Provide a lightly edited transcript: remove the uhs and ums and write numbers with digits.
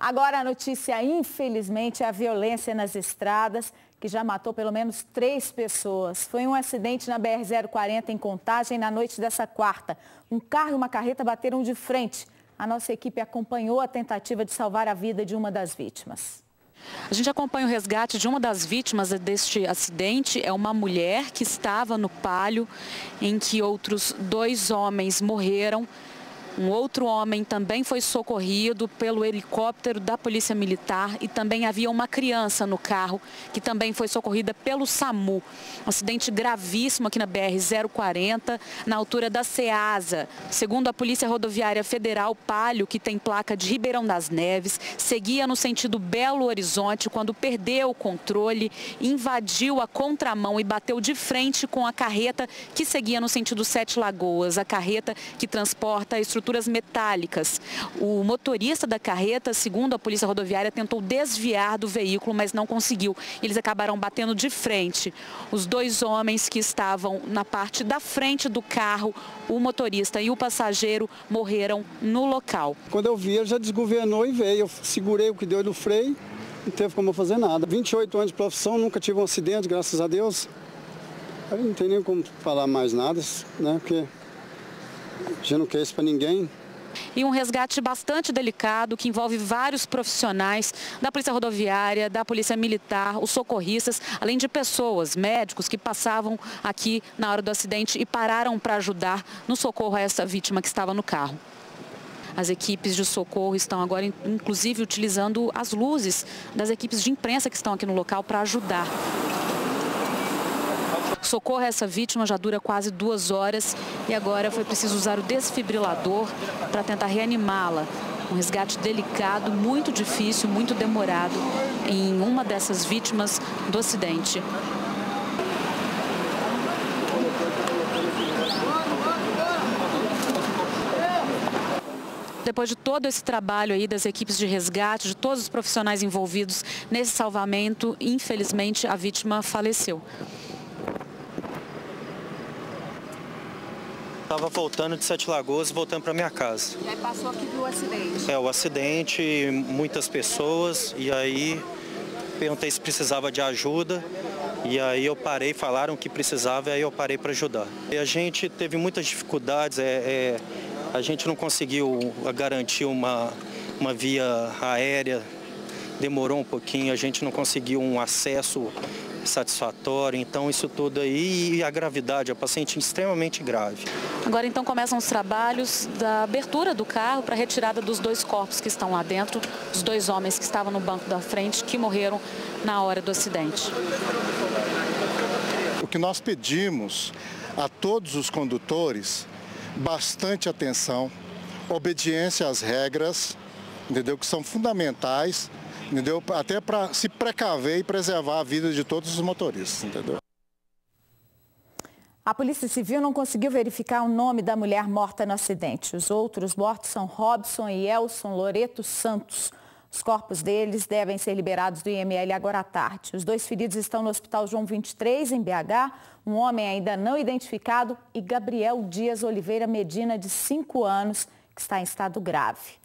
Agora a notícia, infelizmente, é a violência nas estradas, que já matou pelo menos 3 pessoas. Foi um acidente na BR-040 em Contagem na noite dessa quarta. Um carro e uma carreta bateram de frente. A nossa equipe acompanhou a tentativa de salvar a vida de uma das vítimas. A gente acompanha o resgate de uma das vítimas deste acidente. É uma mulher que estava no Palio, em que outros 2 homens morreram. Um outro homem também foi socorrido pelo helicóptero da Polícia Militar e também havia uma criança no carro que também foi socorrida pelo SAMU. Um acidente gravíssimo aqui na BR-040, na altura da CEASA. Segundo a Polícia Rodoviária Federal, Palio, que tem placa de Ribeirão das Neves, seguia no sentido Belo Horizonte quando perdeu o controle, invadiu a contramão e bateu de frente com a carreta que seguia no sentido Sete Lagoas, a carreta que transporta a estruturas metálicas. O motorista da carreta, segundo a Polícia Rodoviária, tentou desviar do veículo, mas não conseguiu. Eles acabaram batendo de frente. Os 2 homens que estavam na parte da frente do carro, o motorista e o passageiro, morreram no local. Quando eu vi, ele já desgovernou e veio. Eu segurei o que deu no freio, não teve como fazer nada. 28 anos de profissão, nunca tive um acidente, graças a Deus. Eu não tenho nem como falar mais nada, né? Porque a gente não quer isso para ninguém. E um resgate bastante delicado, que envolve vários profissionais da Polícia Rodoviária, da Polícia Militar, os socorristas, além de pessoas, médicos que passavam aqui na hora do acidente e pararam para ajudar no socorro a essa vítima que estava no carro. As equipes de socorro estão agora, inclusive, utilizando as luzes das equipes de imprensa que estão aqui no local para ajudar. O socorro a essa vítima já dura quase 2 horas e agora foi preciso usar o desfibrilador para tentar reanimá-la. Um resgate delicado, muito difícil, muito demorado em uma dessas vítimas do acidente. Depois de todo esse trabalho aí das equipes de resgate, de todos os profissionais envolvidos nesse salvamento, infelizmente a vítima faleceu. Estava voltando de Sete Lagoas, voltando para minha casa. E aí passou aqui do acidente? É, o acidente, muitas pessoas, e aí perguntei se precisava de ajuda, e aí eu parei, falaram que precisava, e aí eu parei para ajudar. E a gente teve muitas dificuldades, a gente não conseguiu garantir uma via aérea, demorou um pouquinho, a gente não conseguiu um acesso satisfatório, então isso tudo aí e a gravidade, a paciente extremamente grave. Agora então começam os trabalhos da abertura do carro para a retirada dos 2 corpos que estão lá dentro, os 2 homens que estavam no banco da frente que morreram na hora do acidente. O que nós pedimos a todos os condutores, bastante atenção, obediência às regras, entendeu? Que são fundamentais. Entendeu? Até para se precaver e preservar a vida de todos os motoristas. Entendeu? A Polícia Civil não conseguiu verificar o nome da mulher morta no acidente. Os outros mortos são Robson e Elson Loreto Santos. Os corpos deles devem ser liberados do IML agora à tarde. Os 2 feridos estão no Hospital João 23, em BH. Um homem ainda não identificado e Gabriel Dias Oliveira Medina, de 5 anos, que está em estado grave.